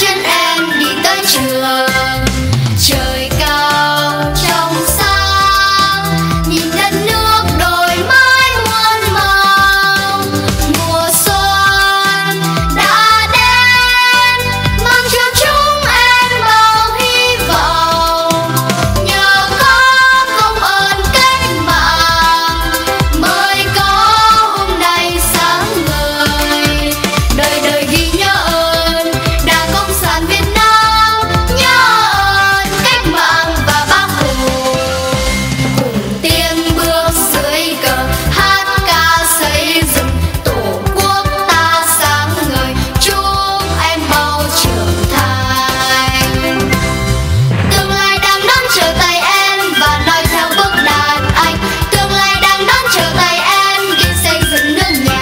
chuyến em đi tới trường. Trời cao trong sáng, nhìn đất nước đổi mới muôn màu. Mùa xuân đã đến, mang cho chúng em bao hy vọng. Nhờ có công ơn cách mạng, mới có hôm nay sáng ngời. Đời đời ghi nhớ Việt Nam, nhớ ơn cách mạng và Bác Hồ. Cùng tiến bước dưới cờ, hát ca xây dựng tổ quốc ta sáng ngời. Chúc em mau trưởng thành, tương lai đang nắm trở tay em và nói theo bước đàn anh. Tương lai đang nắm trở tay em đi xây dựng nước nhà.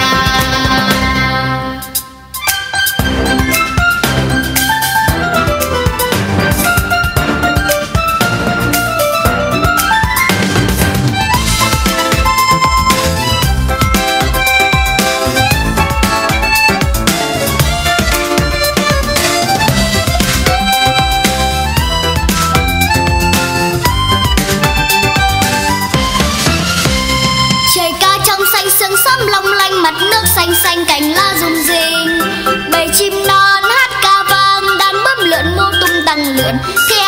Trời cao trong xanh, sương sớm long lanh, mặt nước xanh xanh, cành lá rung rinh. Bầy chim non hát ca vang, đàn bướm lượn mô tung tăng lượn.